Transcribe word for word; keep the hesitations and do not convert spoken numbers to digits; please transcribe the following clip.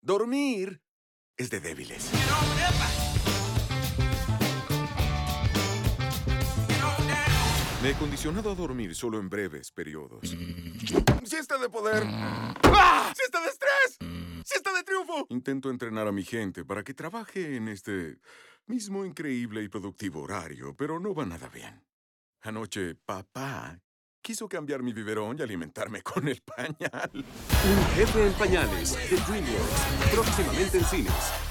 Dormir es de débiles. Me he condicionado a dormir solo en breves periodos. ¡Siesta de poder! ¡Ah! ¡Siesta de estrés! ¡Siesta de triunfo! Intento entrenar a mi gente para que trabaje en este mismo increíble y productivo horario, pero no va nada bien. Anoche, papá quiso cambiar mi biberón y alimentarme con el pañal. Un jefe en pañales, de DreamWorks, próximamente en cines.